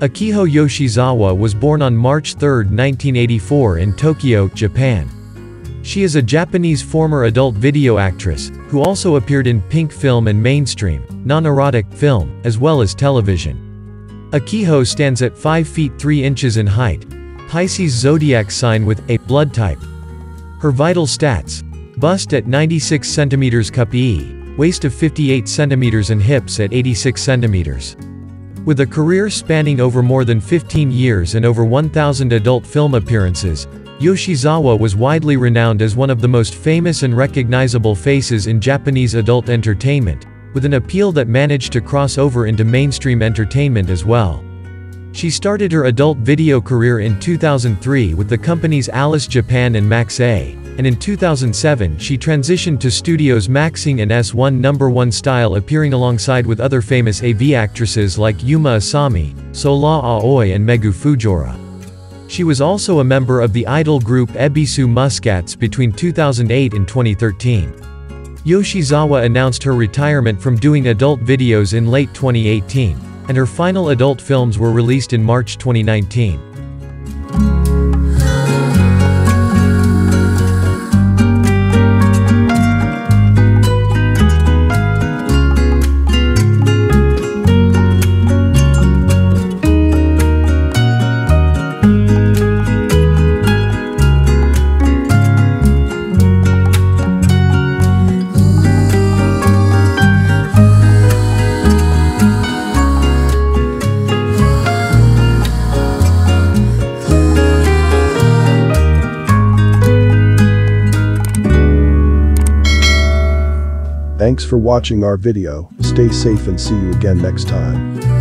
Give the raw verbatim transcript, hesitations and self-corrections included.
Akiho Yoshizawa was born on March third, nineteen eighty-four in Tokyo, Japan. She is a Japanese former adult video actress, who also appeared in Pink film and mainstream, non-erotic, film, as well as television. Akiho stands at five feet three inches in height, Pisces zodiac sign with A blood type. Her vital stats: bust at ninety-six centimeters cup E, waist of fifty-eight centimeters and hips at eighty-six centimeters. With a career spanning over more than fifteen years and over one thousand adult film appearances, Yoshizawa was widely renowned as one of the most famous and recognizable faces in Japanese adult entertainment, with an appeal that managed to cross over into mainstream entertainment as well. She started her adult video career in two thousand three with the companies Alice Japan and Max A, and in two thousand seven she transitioned to studios Maxing and S one number one Style, appearing alongside with other famous A V actresses like Yuma Asami, Sora Aoi and Megu Fujora. She was also a member of the idol group Ebisu Muscats between two thousand eight and twenty thirteen. Yoshizawa announced her retirement from doing adult videos in late twenty eighteen, and her final adult films were released in March twenty nineteen. Thanks for watching our video. Stay safe and see you again next time.